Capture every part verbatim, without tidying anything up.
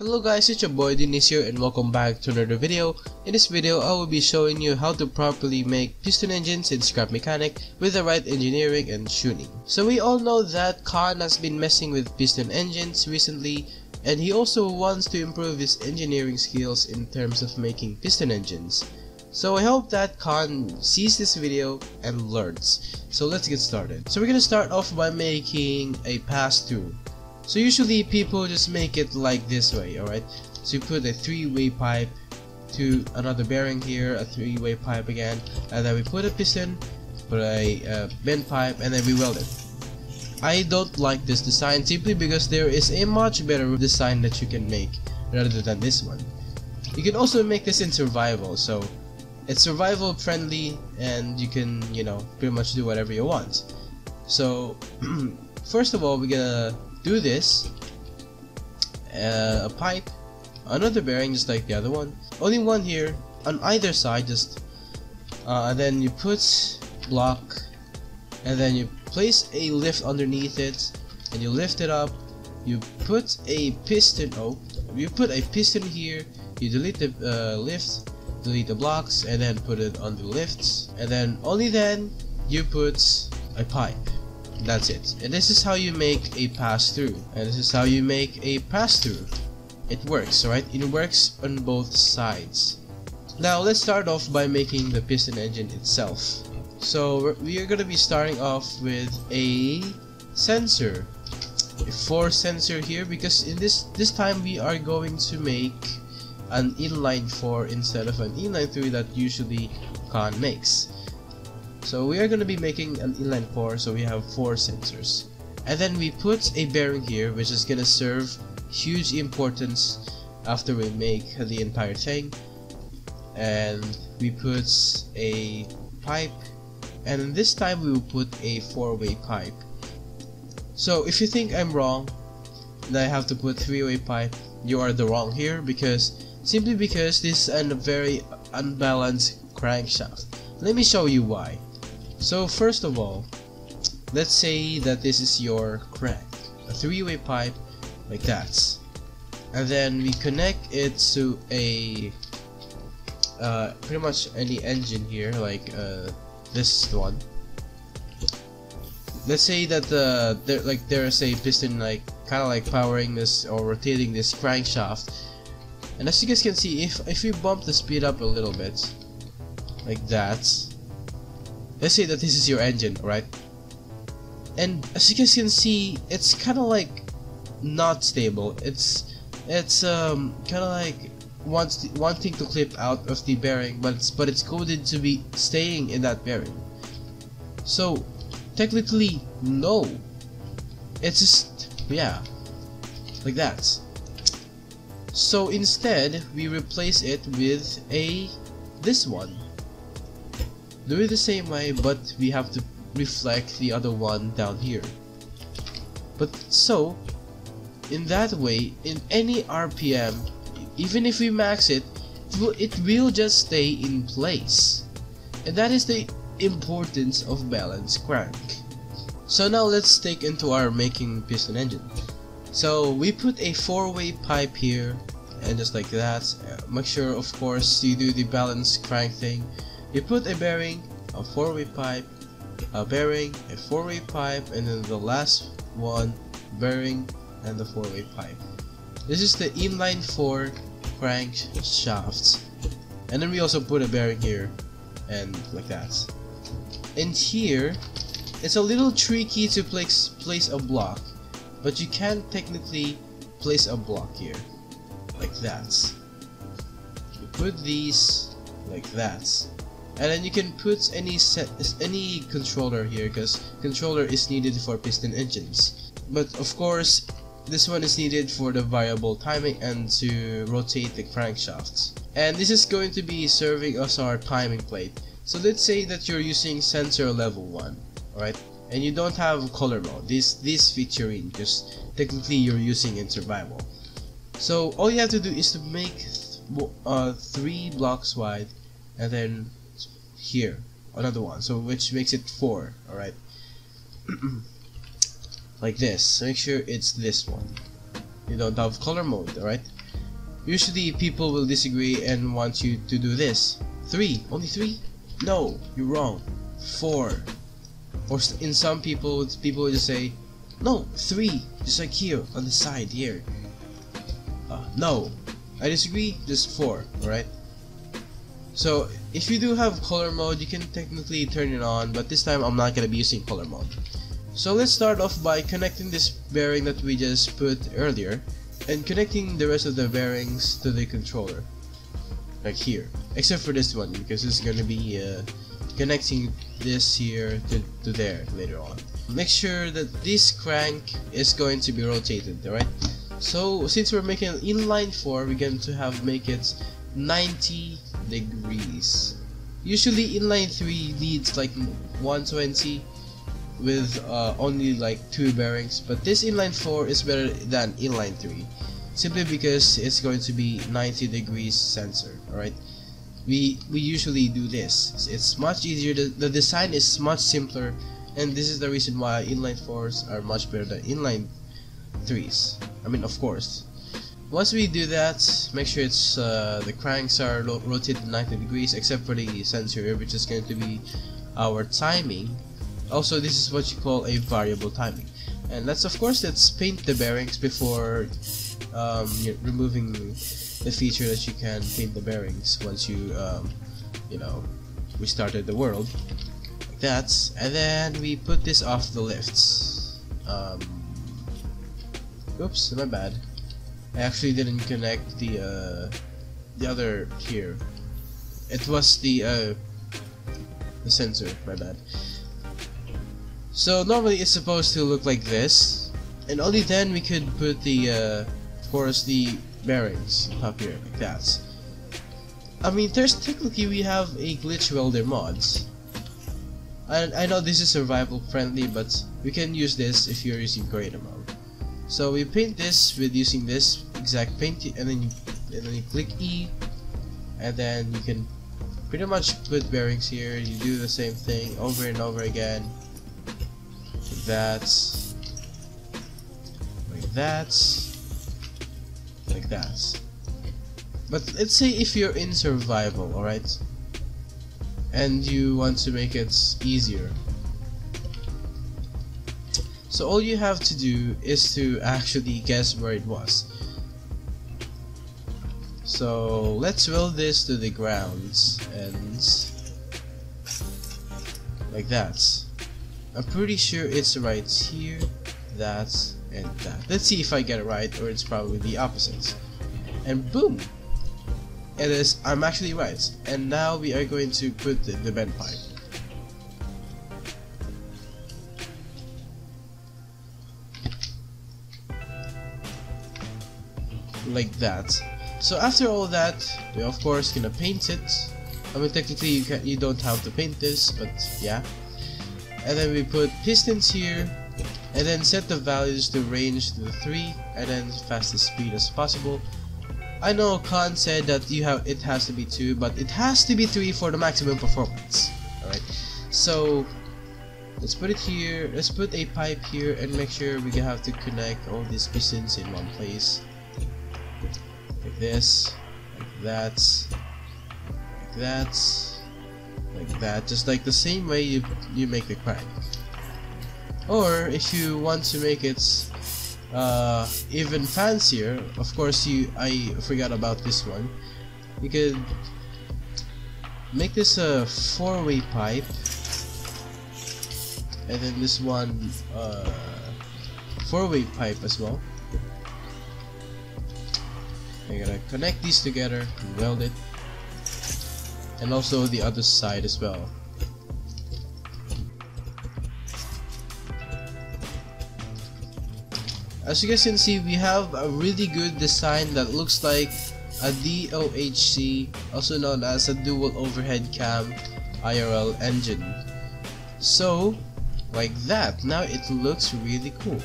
Hello guys, it's your boy Denis here and welcome back to another video. In this video, I will be showing you how to properly make piston engines in Scrap Mechanic with the right engineering and tuning. So we all know that Kan has been messing with piston engines recently, and he also wants to improve his engineering skills in terms of making piston engines. So I hope that Kan sees this video and learns. So let's get started. So we're gonna start off by making a pass-through. So usually people just make it like this way, alright? So you put a three-way pipe to another bearing here, a three-way pipe again, and then we put a piston, put a uh, bend pipe, and then we weld it. I don't like this design simply because there is a much better design that you can make rather than this one. You can also make this in survival, so it's survival friendly and you can, you know, pretty much do whatever you want. So first of all, we're gonna do this, uh, a pipe, another bearing just like the other one, only one here on either side, just uh, and then you put block and then you place a lift underneath it and you lift it up, you put a piston, oh you put a piston here, you delete the uh, lift, delete the blocks and then put it on the lifts, and then only then you put a pipe. That's it. And this is how you make a pass-through. And this is how you make a pass-through. It works, alright? It works on both sides. Now, let's start off by making the piston engine itself. So, we are going to be starting off with a sensor. A four sensor here, because in this, this time we are going to make an inline four instead of an inline three that usually Kan makes. So we are going to be making an inline four, so we have four sensors. And then we put a bearing here, which is going to serve huge importance after we make the entire thing. And we put a pipe, and this time we will put a four-way pipe. So if you think I'm wrong, that I have to put three-way pipe, you are the wrong here, because simply because this is a very unbalanced crankshaft. Let me show you why. So first of all, let's say that this is your crank, a three-way pipe like that, and then we connect it to a uh, pretty much any engine here, like uh, this one. Let's say that uh, there, like there is a piston, like kind of like powering this or rotating this crankshaft, and as you guys can see, if if we bump the speed up a little bit, like that. Let's say that this is your engine, right? And as you guys can see, it's kind of like not stable. It's it's um kind of like wants wanting to clip out of the bearing, but it's, but it's coded to be staying in that bearing. So technically, no. It's just yeah, like that. So instead, we replace it with a this one. Do it the same way, but we have to reflect the other one down here. But so, in that way, in any R P M, even if we max it, it will, it will just stay in place. And that is the importance of balanced crank. So now let's take into our making piston engine. So we put a four-way pipe here, and just like that. Make sure, of course, you do the balanced crank thing. You put a bearing, a four-way pipe, a bearing, a four-way pipe, and then the last one, bearing, and the four-way pipe. This is the inline four crankshaft. And then we also put a bearing here, and like that. And here, it's a little tricky to place, place a block, but you can technically place a block here, like that. You put these like that. And then you can put any set, any controller here, because controller is needed for piston engines. But of course, this one is needed for the variable timing and to rotate the crankshaft. And this is going to be serving as our timing plate. So let's say that you're using sensor level one, alright? And you don't have color mode, this, this featuring, because technically you're using in survival. So all you have to do is to make th uh, three blocks wide, and then here another one, so which makes it four, alright? Like this, make sure it's this one. You don't have color mode, alright? Usually people will disagree and want you to do this. Three, only three? No, you're wrong. Four. Or in some people, people will just say, no, three, just like here, on the side, here. Uh, no, I disagree, just four, alright? So, if you do have color mode, you can technically turn it on, but this time I'm not going to be using color mode. So let's start off by connecting this bearing that we just put earlier, and connecting the rest of the bearings to the controller. Like here, except for this one, because it's going to be uh, connecting this here to, to there later on. Make sure that this crank is going to be rotated, alright? So since we're making an inline four, we're going to have make it ninety degrees. Usually inline three needs like one twenty with uh, only like two bearings, but this inline four is better than inline three simply because it's going to be ninety degrees censored, alright? We, we usually do this. It's much easier, the, the design is much simpler, and this is the reason why inline fours are much better than inline threes. I mean, of course. Once we do that, make sure it's uh, the cranks are rotated ninety degrees except for the sensor, which is going to be our timing. Also, this is what you call a variable timing. And let's, of course, let's paint the bearings before um, removing the feature that you can paint the bearings once you, um, you know, restarted the world. Like that. And then we put this off the lifts. Um, oops, my bad. I actually didn't connect the, uh, the other here. It was the, uh, the sensor, my bad. So normally it's supposed to look like this. And only then we could put the, uh, of course, the bearings up here, like that. I mean, there's technically we have a Glitch Welder mods. I, I know this is survival friendly, but we can use this if you're using creator mode. So we paint this with using this exact paint, and then you, and then you click E, and then you can pretty much put bearings here. You do the same thing over and over again, like that, like that, like that. But let's say if you're in survival, alright, and you want to make it easier, so all you have to do is to actually guess where it was. So let's weld this to the ground and like that. I'm pretty sure it's right here, that, and that. Let's see if I get it right, or it's probably the opposite. And boom! It is, I'm actually right. And now we are going to put the, the bend pipe. Like that. So after all that, we're of course gonna paint it. I mean, technically you can, you don't have to paint this, but yeah. And then we put pistons here, and then set the values to range to three, and then fastest speed as possible. I know Kan said that you have it has to be two, but it has to be three for the maximum performance. All right. So let's put it here. Let's put a pipe here and make sure we have to connect all these pistons in one place. Like this, like that, like that, like that, just like the same way you, you make the crank. Or if you want to make it uh, even fancier, of course you, I forgot about this one, you could make this a four-way pipe, and then this one uh, four-way pipe as well. I'm gonna connect these together and weld it, and also the other side as well. As you guys can see, we have a really good design that looks like a D O H C, also known as a dual overhead cam I R L engine. So like that, now it looks really cool.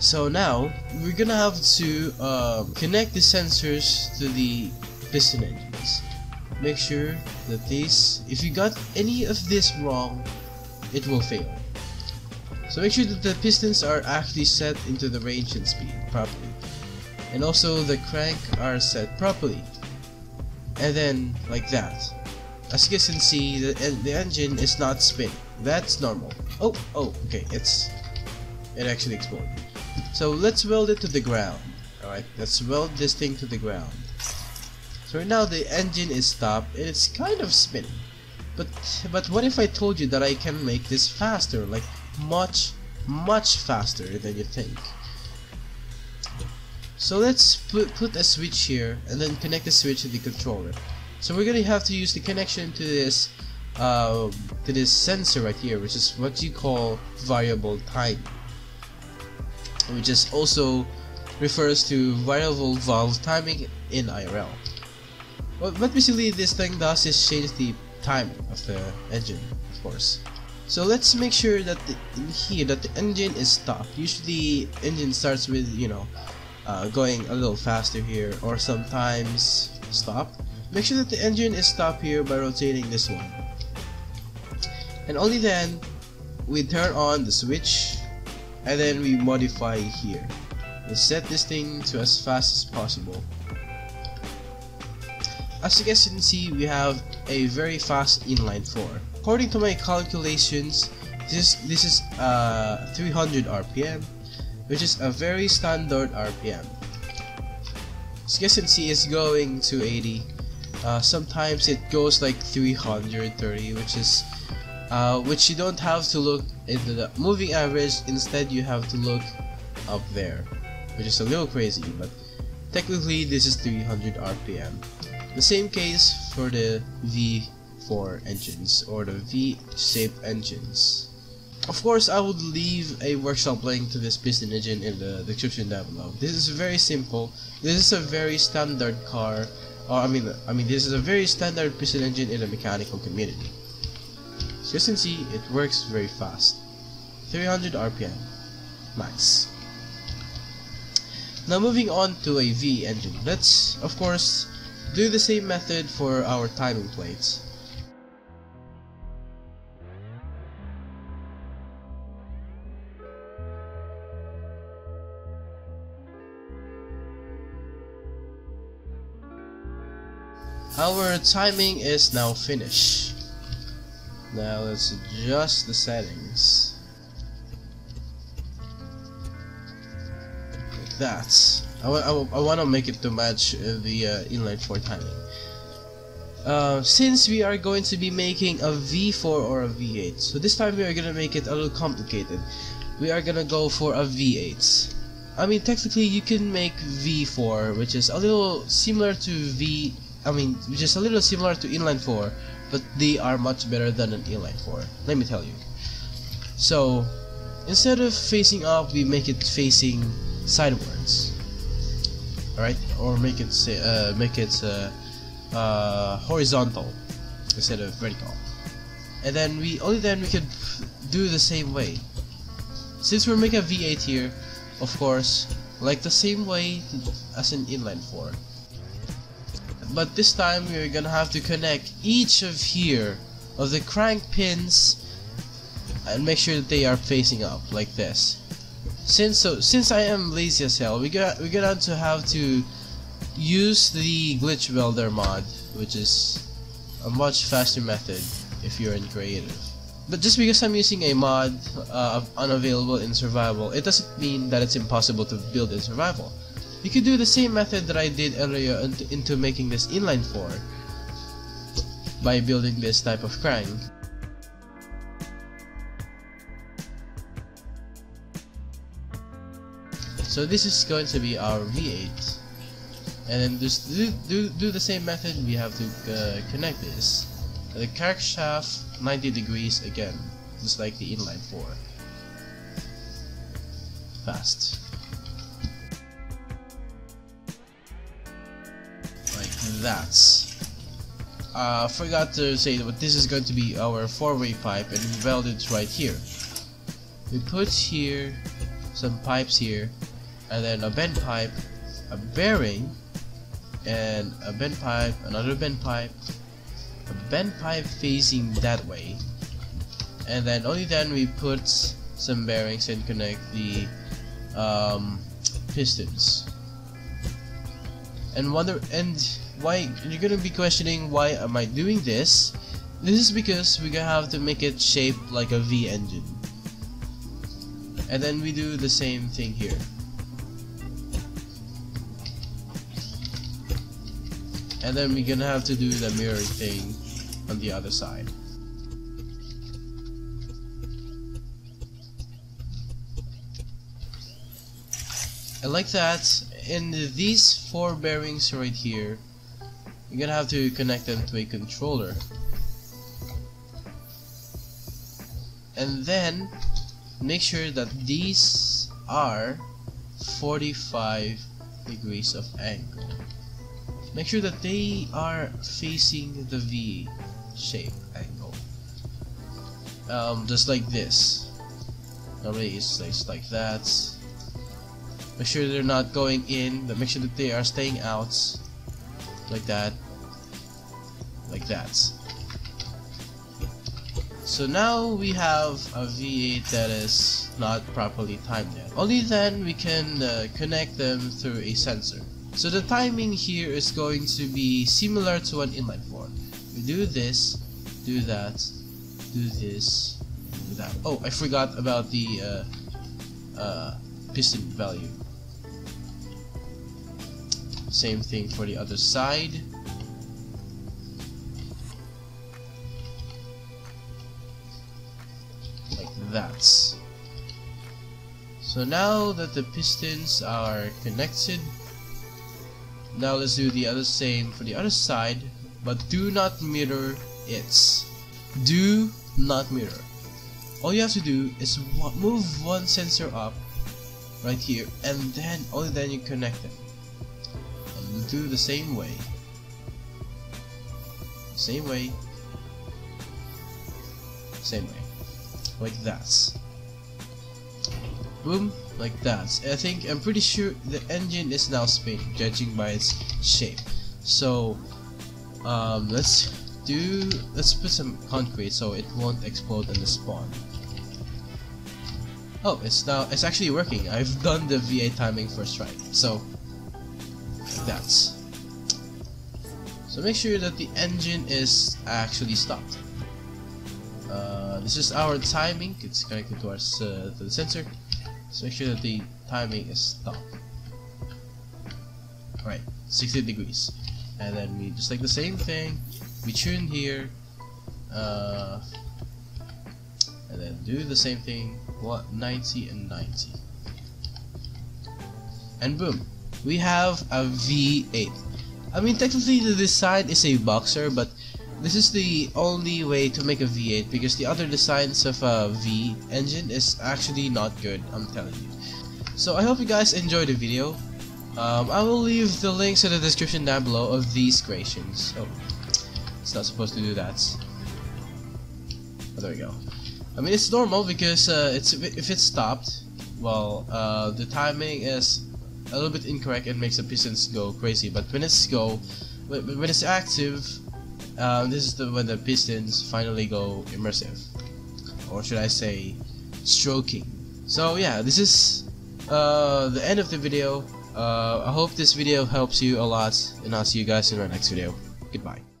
So now we're gonna have to uh, connect the sensors to the piston engines. Make sure that these, if you got any of this wrong, it will fail. So make sure that the pistons are actually set into the range and speed properly. and also the crank are set properly, and then like that. As you guys can see, the, the engine is not spinning. That's normal. Oh, oh, okay, it's it actually exploded. So let's weld it to the ground. Alright, let's weld this thing to the ground. So right now the engine is stopped and it's kind of spinning. But but what if I told you that I can make this faster, like much, much faster than you think? So let's put, put a switch here and then connect the switch to the controller. So we're gonna have to use the connection to this uh, to this sensor right here, which is what you call variable time, which is also refers to variable valve timing in I R L. Well, what basically this thing does is change the time of the engine, of course. So let's make sure that the, in here that the engine is stopped. Usually, engine starts with, you know, uh, going a little faster here, or sometimes stop. Make sure that the engine is stopped here by rotating this one, and only then we turn on the switch, and then we modify here. We set this thing to as fast as possible. As you guys can see, we have a very fast inline four. According to my calculations, this this is uh, three hundred R P M, which is a very standard R P M. As you guys can see, it's going to eighty. Uh, sometimes it goes like three hundred thirty, which is uh, which you don't have to look into the moving average. Instead, you have to look up there, which is a little crazy, but technically this is three hundred R P M. The same case for the V four engines or the V-shaped engines. Of course, I would leave a workshop link to this piston engine in the description down below. This is very simple. This is a very standard car. Oh, I mean, I mean, this is a very standard piston engine in the mechanical community. So you can see, it works very fast. three hundred R P M. Nice. Now moving on to a V engine. Let's, of course, do the same method for our timing plates. Our timing is now finished. Now let's adjust the settings. Like that. I, I, I want to make it to match the uh, inline four timing. Uh, since we are going to be making a V four or a V eight, so this time we are going to make it a little complicated. We are going to go for a V eight. I mean, technically you can make V four, which is a little similar to V... I mean, which is a little similar to inline four, but they are much better than an inline four, let me tell you. So, instead of facing up, we make it facing sidewards. Alright, or make it say, uh, make it uh, uh, horizontal instead of vertical. And then we only then we could do the same way. Since we're making a V eight here, of course, like the same way as an inline four. But this time we're gonna have to connect each of here of the crank pins and make sure that they are facing up like this. Since so since I am lazy as hell, we got we're gonna have to have to use the Glitch Welder mod, which is a much faster method if you're in creative. But just because I'm using a mod uh, unavailable in survival, it doesn't mean that it's impossible to build in survival. You could do the same method that I did earlier into making this inline four by building this type of crank. So this is going to be our V eight, and then just do, do, do the same method. We have to uh, connect this the crankshaft ninety degrees again, just like the inline four. Fast. That. I uh, forgot to say that this is going to be our four-way pipe, and we weld it right here. We put here some pipes here, and then a bend pipe, a bearing, and a bend pipe, another bend pipe, a bend pipe facing that way, and then only then we put some bearings and connect the um, pistons. And wonder and why you're gonna be questioning why am I doing this? This is because we gonna have to make it shaped like a V engine. And then we do the same thing here. And then we're gonna have to do the mirror thing on the other side. And like that, in these four bearings right here, you're gonna have to connect them to a controller. And then make sure that these are forty-five degrees of angle. Make sure that they are facing the V shape angle. Um, just like this. Normally it's, it's like that. Make sure they're not going in, but make sure that they are staying out. Like that. Like that. So now we have a V eight that is not properly timed yet. Only then we can uh, connect them through a sensor. So the timing here is going to be similar to an inline four. We do this, do that, do this, do that. Oh, I forgot about the uh, uh, piston value. Same thing for the other side. Like that. So now that the pistons are connected, now let's do the other same for the other side, but do not mirror it. Do not mirror. All you have to do is move one sensor up right here, and then only then you connect them. And you do the same way. Same way. Same way. Like that. Boom, like that. I think, I'm pretty sure the engine is now spinning, judging by its shape. So, um, let's do, let's put some concrete so it won't explode in the spawn. Oh, it's now, it's actually working. I've done the V eight timing first try. So, like that. So make sure that the engine is actually stopped. Uh, this is our timing, it's connected to, our, uh, to the sensor. So make sure that the timing is stopped. Alright, sixty degrees. And then we just like the same thing. We tune here. Uh, and then do the same thing. What, ninety and ninety. And boom. We have a V eight. I mean, technically this side is a boxer, but this is the only way to make a V eight because the other designs of a V engine is actually not good, I'm telling you. So I hope you guys enjoyed the video. Um, I will leave the links in the description down below of these creations. Oh, it's not supposed to do that. Oh, there we go. I mean, it's normal because uh, it's if it's stopped, well, uh, the timing is a little bit incorrect and makes the pistons go crazy. But when it's go, when it's active. Um, this is the, when the pistons finally go immersive, or should I say stroking. So yeah, this is uh, the end of the video. uh, I hope this video helps you a lot, and I'll see you guys in our next video. Goodbye.